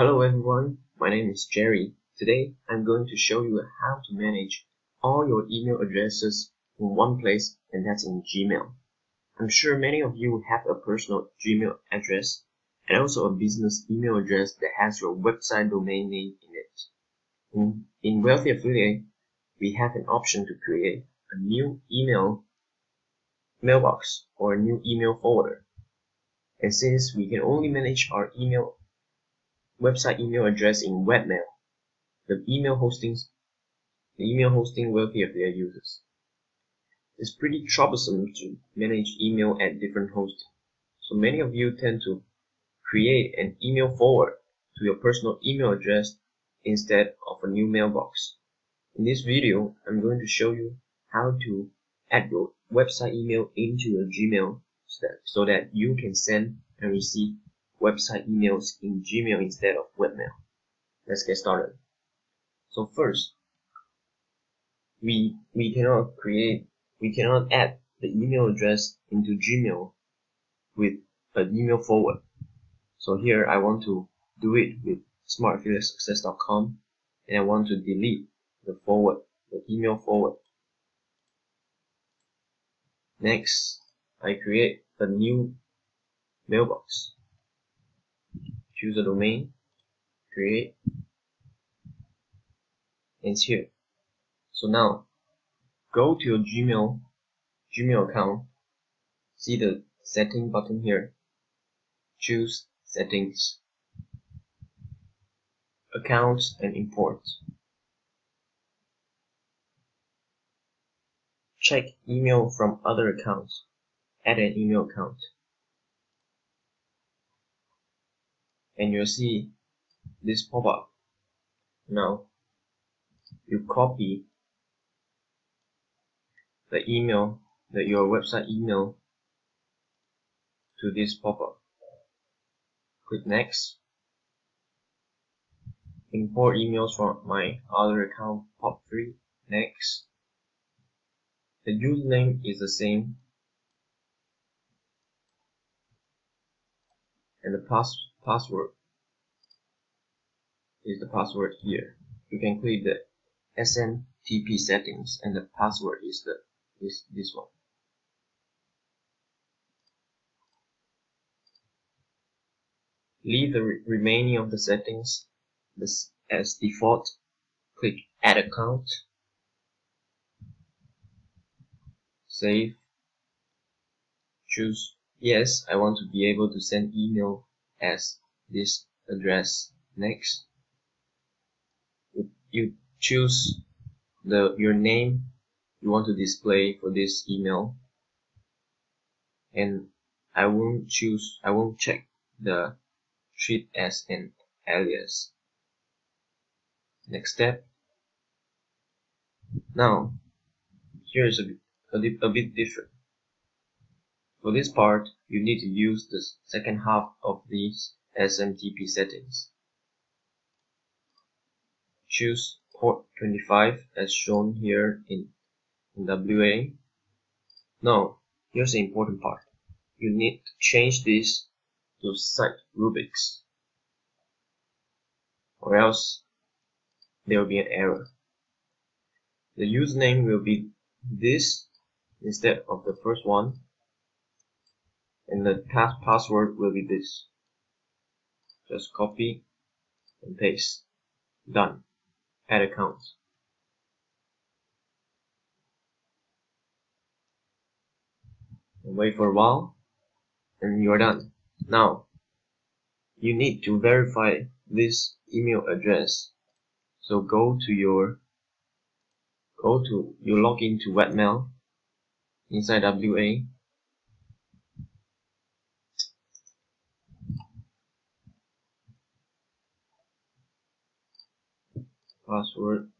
Hello everyone, my name is Jerry. Today I'm going to show you how to manage all your email addresses in one place, and that's in Gmail. I'm sure many of you have a personal Gmail address and also a business email address that has your website domain name in it. In Wealthy Affiliate, we have an option to create a new email mailbox or a new email folder. And since we can only manage our website email address in Webmail, the email hosting Wealthy Affiliate uses, it's pretty troublesome to manage email at different hosting. So many of you tend to create an email forward to your personal email address instead of a new mailbox. In this video, I'm going to show you how to add your website email into your Gmail so that you can send and receive website emails in Gmail instead of Webmail. Let's get started. So first, we cannot add the email address into Gmail with an email forward. So here I want to do it with smartfielducss.com, and I want to delete the email forward. Next, I create a new mailbox. Choose a domain, create, and it's here. So now, go to your Gmail account, see the setting button here, choose settings, accounts and import. Check email from other accounts, add an email account. And you'll see this pop-up. Now you copy the email, your website email, to this pop-up. Click next. Import emails from my other account, POP3. Next. The username is the same, and the password is the password here. You can click the SMTP settings, and the password is this one. Leave the remaining of the settings as default. Click Add Account. Save. Choose yes, I want to be able to send email as this address. Next, you choose your name you want to display for this email, and I won't check the treat as an alias. Next step. Now here is a bit different. For this part, you need to use the second half of these SMTP settings. Choose port 25 as shown here in WA. Now, here's the important part. You need to change this to Site Rubix, or else there will be an error. The username will be this instead of the first one, and the password will be this. Just copy and paste. Done. Add account. And wait for a while, and you're done. Now, you need to verify this email address. So you log into Webmail inside WA. Password .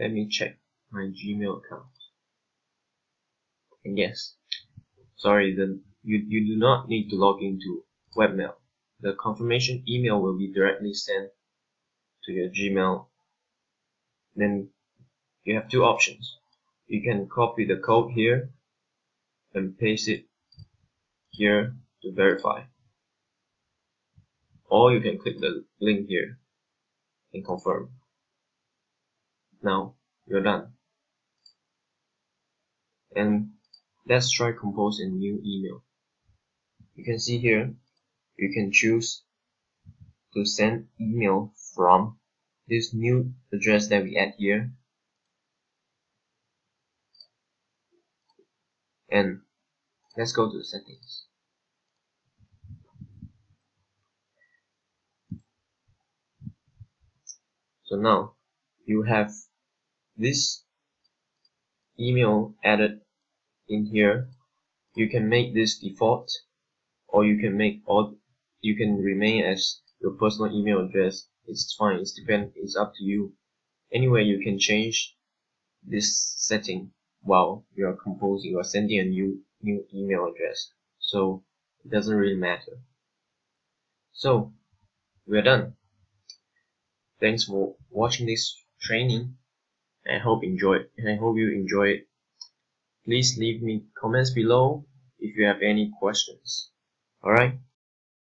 Let me check my Gmail account. And yes, sorry, you do not need to log into Webmail. The confirmation email will be directly sent to your Gmail. Then you have two options. You can copy the code here and paste it here to verify, or you can click the link here and confirm. Now you're done. And let's try compose a new email. You can see here you can choose to send email from this new address that we add here, and let's go to the settings. So now you have this email added in here. You can make this default, or you can make all, you can remain as your personal email address. It's fine, it's up to you. Anyway, you can change this setting while you are composing, you are sending a new email address, so it doesn't really matter. So we're done. Thanks for watching this training. I hope you enjoy it. Please leave me comments below if you have any questions. Alright?